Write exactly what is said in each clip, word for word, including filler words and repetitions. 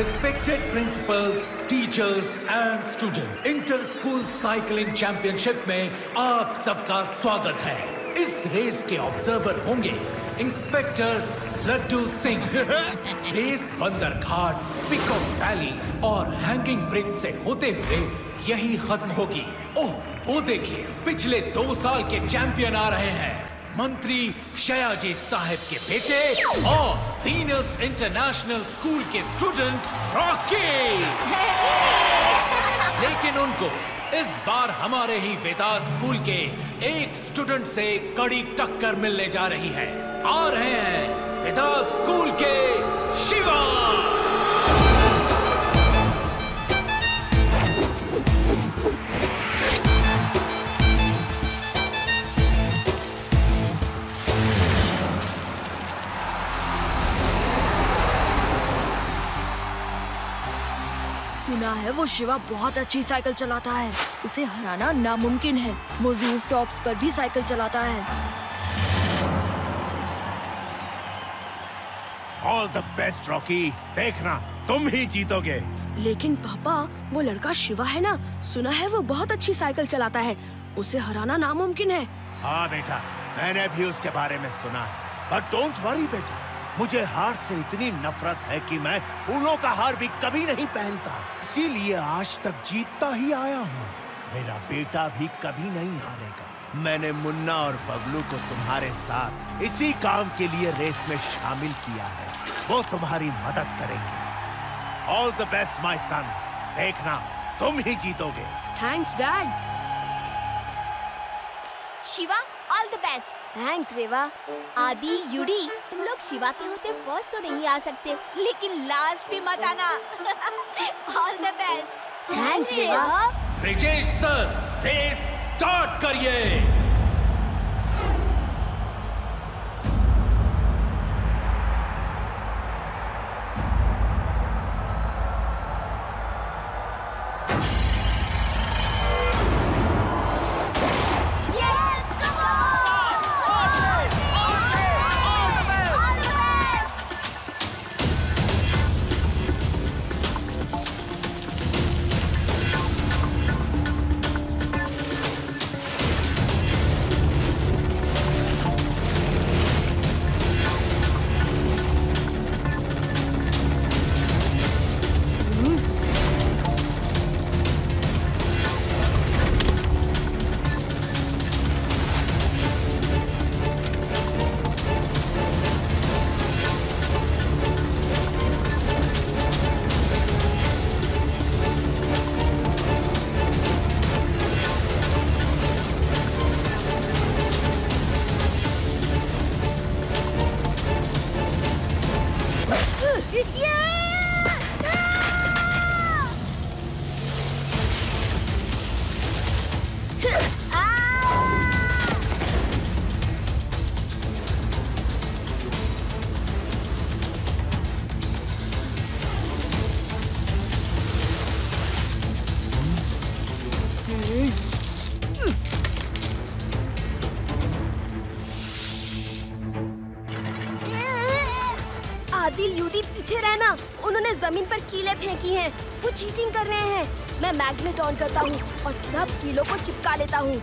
respected principals, teachers and students, inter school cycling championship में आप सबका स्वागत है। इस रेस के ऑब्जर्वर होंगे inspector Laddu Singh. Race Bandarghat, Pico valley और हैंगिंग ब्रिज से होते हुए यही खत्म होगी। ओह, वो देखिए, पिछले दो साल के चैंपियन आ रहे हैं, मंत्री शयाजी साहब के बेटे और टीनर्स इंटरनेशनल स्कूल के स्टूडेंट रॉकी। लेकिन उनको इस बार हमारे ही वेदा स्कूल के एक स्टूडेंट से कड़ी टक्कर मिलने जा रही है। आ रहे हैं वेदा स्कूल के शिवा। सुना है वो शिवा बहुत अच्छी साइकिल चलाता है, उसे हराना नामुमकिन है। वो रूफ टॉप्स पर भी साइकिल चलाता है। ऑल द बेस्ट रॉकी, देखना तुम ही जीतोगे। लेकिन पापा, वो लड़का शिवा है ना, सुना है वो बहुत अच्छी साइकिल चलाता है, उसे हराना नामुमकिन है। हाँ बेटा, मैंने भी उसके बारे में सुना है, बट डोंट वरी बेटा, मुझे हार से इतनी नफरत है कि मैं फूलों का हार भी कभी नहीं पहनता, इसीलिए आज तक जीतता ही आया हूँ। मेरा बेटा भी कभी नहीं हारेगा। मैंने मुन्ना और बबलू को तुम्हारे साथ इसी काम के लिए रेस में शामिल किया है, वो तुम्हारी मदद करेंगे। All the best my son, देखना तुम ही जीतोगे। Thanks dad. Shiva all the best. Thanks Reva, आदि, यूडी, तुम लोग शिवा के होते फर्स्ट तो नहीं आ सकते, लेकिन लास्ट भी मत आना। All the best. Thanks Reva. Brijesh sir, race start करिए। रहना, उन्होंने जमीन पर कीले फेंकी हैं, वो चीटिंग कर रहे हैं। मैं मैग्नेट ऑन करता हूँ और सब कीलों को चिपका लेता हूँ।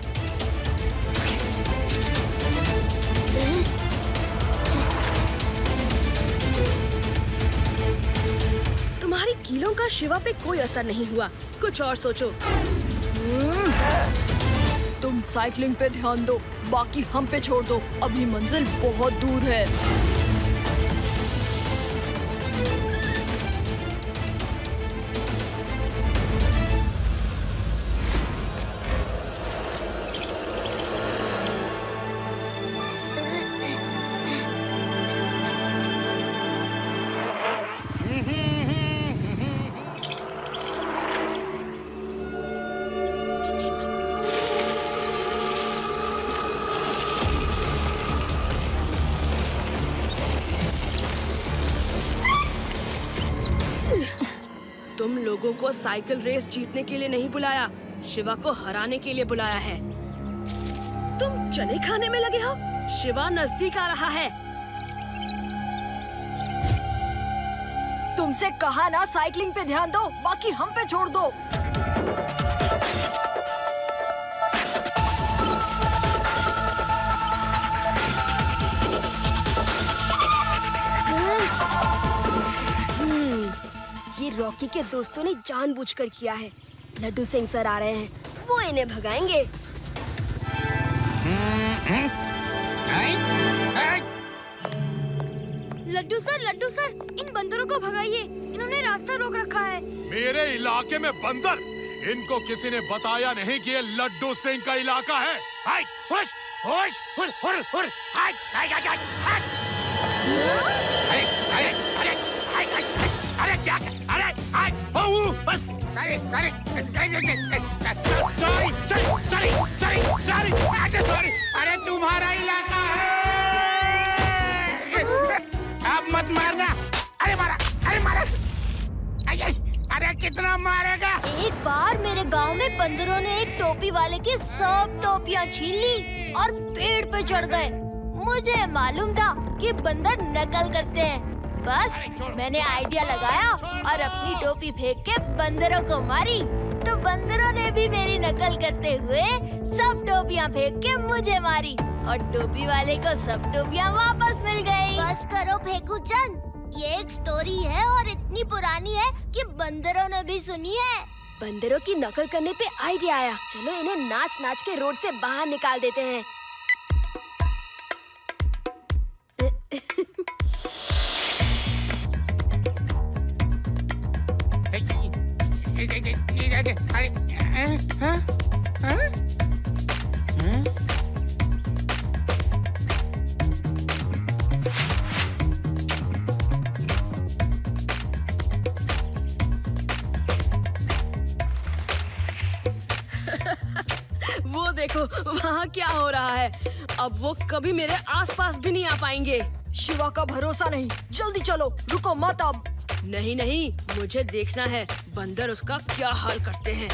तुम्हारी कीलों का शिवा पे कोई असर नहीं हुआ, कुछ और सोचो। तुम साइकिलिंग पे ध्यान दो, बाकी हम पे छोड़ दो, अभी मंजिल बहुत दूर है। तुम लोगों को साइकिल रेस जीतने के लिए नहीं बुलाया, शिवा को हराने के लिए बुलाया है। तुम चने खाने में लगे हो, शिवा नजदीक आ रहा है। तुमसे कहा ना साइकिलिंग पे ध्यान दो, बाकी हम पे छोड़ दो। ये रॉकी के दोस्तों ने जानबूझकर किया है। लड्डू सिंह सर आ रहे हैं, वो इन्हें भगाएंगे। लड्डू सर, लड्डू सर, इन बंदरों को भगाइए, इन्होंने रास्ता रोक रखा है। मेरे इलाके में बंदर? इनको किसी ने बताया नहीं कि ये लड्डू सिंह का इलाका है। हाय, हुश, हुश, हुर, हुर, हुर, हाय, हाय, हाय, हाय, अरे, अरे, अरे, हाय, अरे क्या, अरे, हाय, बाबू, बस, अरे, अरे, अरे, सॉरी, सॉरी, सॉरी, सॉरी, अरे सॉरी, अरे तुम्हारा इलाका है। आप मत मारना। अरे मारा, अरे मारा, अरे, अरे कितना मारेगा? एक बार मेरे गांव में बंदरों ने एक टोपी वाले की सब टोपियां छीन ली और पेड़ पे चढ़ गए। मुझे मालूम था कि बंदर नकल करते हैं, बस मैंने आइडिया लगाया और अपनी टोपी फेंक के बंदरों को मारी, तो बंदरों ने भी मेरी नकल करते हुए सब टोपियां फेंक के मुझे मारी और टोपी वाले को सब टोपियां वापस मिल गई। बस करो भेकूचंद, ये एक स्टोरी है और इतनी पुरानी है कि बंदरों ने भी सुनी है। बंदरों की नकल करने पे आइडिया आया, चलो इन्हें नाच नाच के रोड से बाहर निकाल देते हैं। वो देखो वहाँ क्या हो रहा है, अब वो कभी मेरे आसपास भी नहीं आ पाएंगे। शिवा का भरोसा नहीं, जल्दी चलो, रुको मत। अब नहीं नहीं, मुझे देखना है बंदर उसका क्या हाल करते हैं।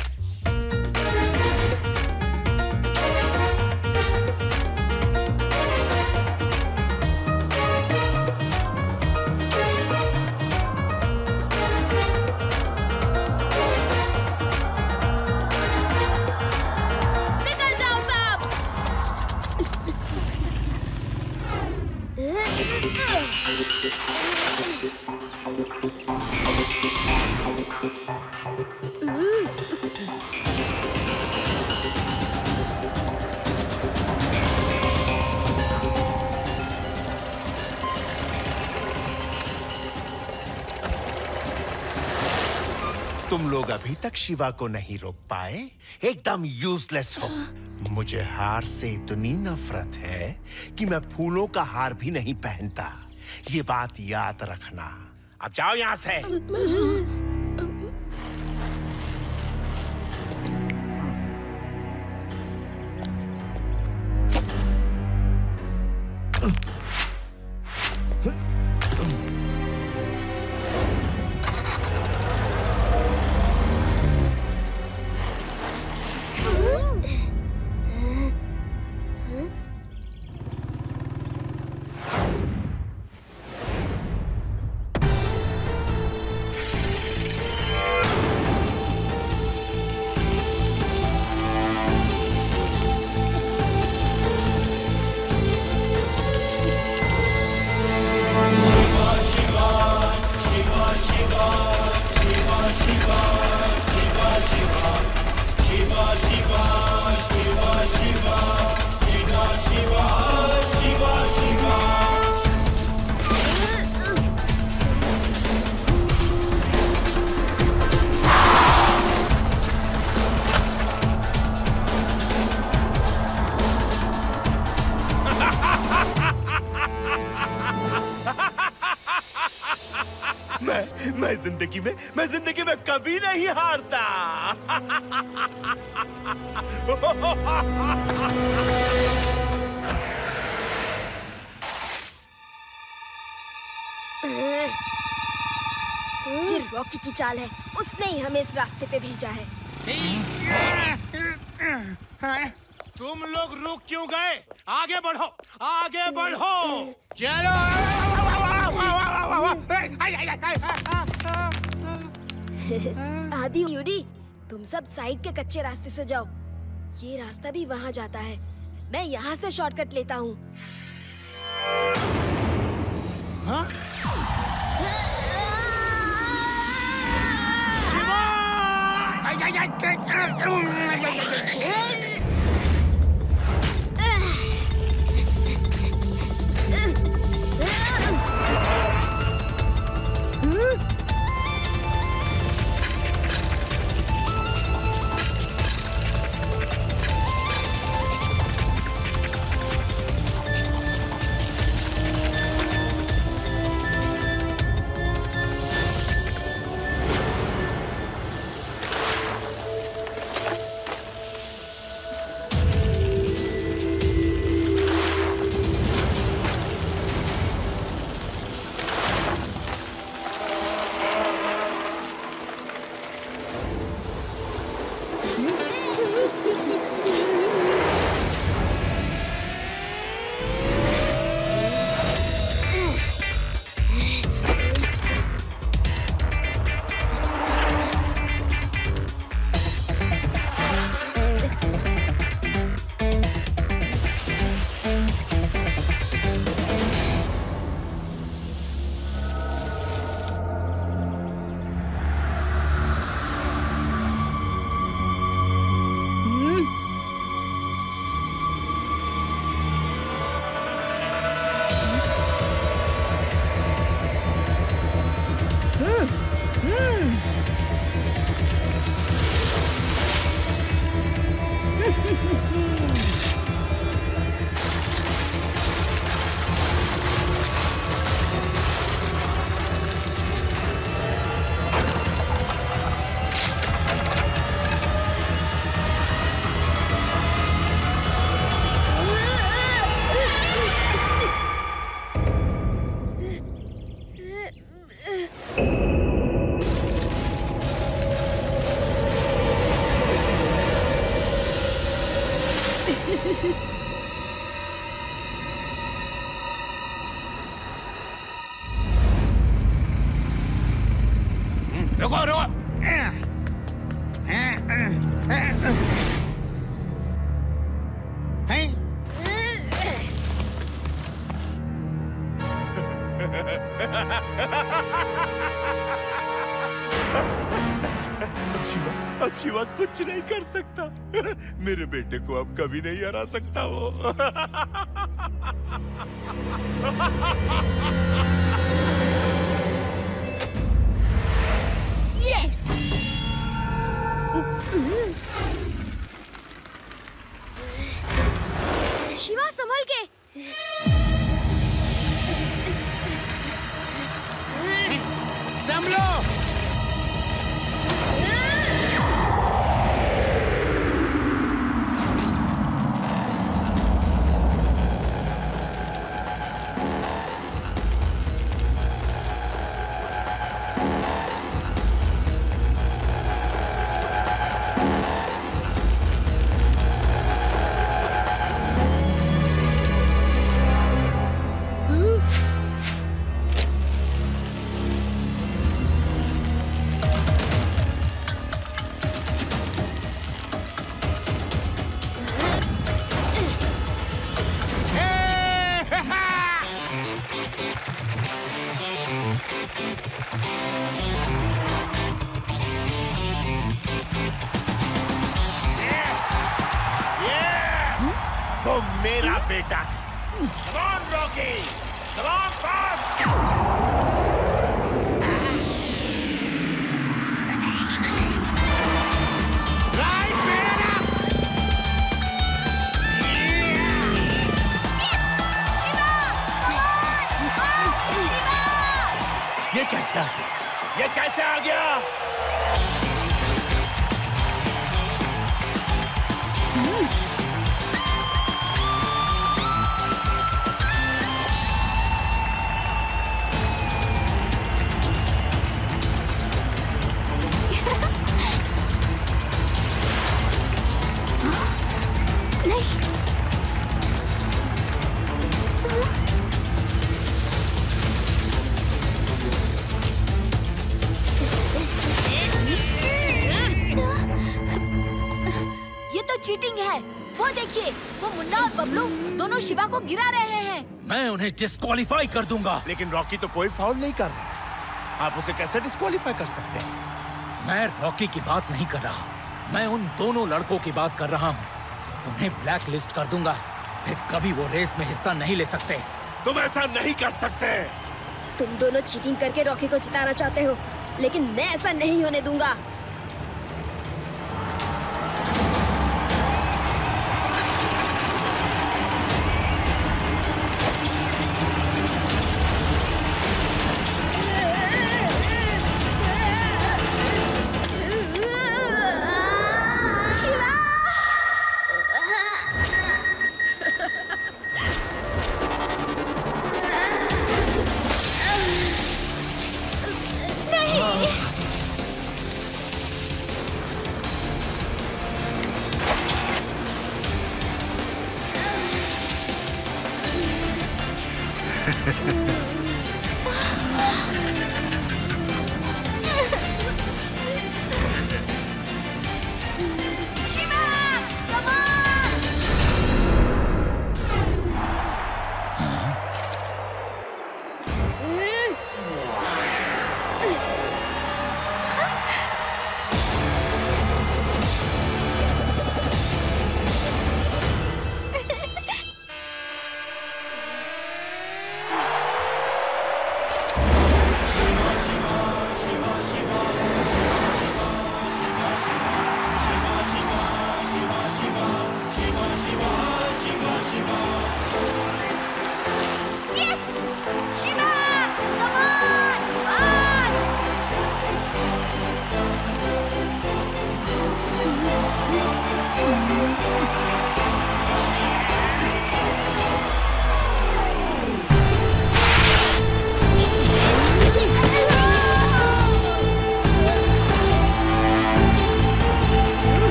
तुम लोग अभी तक शिवा को नहीं रोक पाए, एकदम यूजलेस हो। मुझे हार से इतनी नफरत है कि मैं फूलों का हार भी नहीं पहनता, ये बात याद रखना। अब जाओ यहाँ से। मैं जिंदगी में मैं जिंदगी में कभी नहीं हारता। ये रॉकी की चाल है, उसने ही हमें इस रास्ते पे भेजा है। तुम लोग रुक क्यों गए? आगे बढ़ो, आगे बढ़ो, चलो। आदि यूडी, तुम सब साइड के कच्चे रास्ते से जाओ। ये रास्ता भी वहाँ जाता है। मैं यहाँ से शॉर्टकट लेता हूँ। हाँ? शिवा! कुछ नहीं कर सकता, मेरे बेटे को अब कभी नहीं हरा सकता वो। यस। शिवा संभल के। संभलो। चीटिंग है। वो देखिए, वो मुन्ना और बबलू दोनों शिवा को गिरा रहे हैं। मैं उन्हें डिस्क्वालीफाई कर दूंगा। लेकिन रॉकी तो कोई फाउल नहीं कर रहा, आप उसे कैसे डिस्क्वालीफाई कर सकते हैं? मैं रॉकी की बात नहीं कर रहा, मैं उन दोनों लड़कों की बात कर रहा हूँ। उन्हें ब्लैक लिस्ट कर दूंगा, फिर कभी वो रेस में हिस्सा नहीं ले सकते। तुम ऐसा नहीं कर सकते। तुम दोनों चीटिंग करके रॉकी को जिताना चाहते हो, लेकिन मैं ऐसा नहीं होने दूंगा।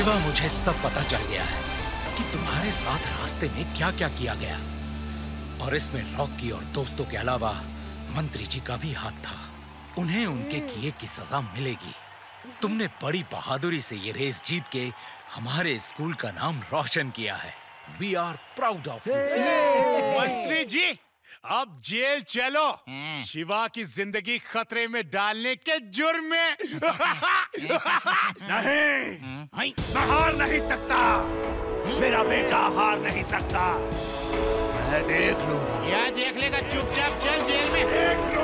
शिवा, मुझे सब पता चल गया है कि तुम्हारे साथ रास्ते में क्या क्या किया गया, और इसमें रॉकी और दोस्तों के अलावा मंत्री जी का भी हाथ था। उन्हें उनके किए की सजा मिलेगी। तुमने बड़ी बहादुरी से ये रेस जीत के हमारे स्कूल का नाम रोशन किया है। We are proud of you. मंत्री जी, अब जेल चलो। शिवा की जिंदगी खतरे में डालने के जुर्म में। नहीं, मैं हार नहीं सकता। मेरा बेटा हार नहीं सकता। मैं देख लूंगा। क्या देख लेगा? चुपचाप चल जेल में।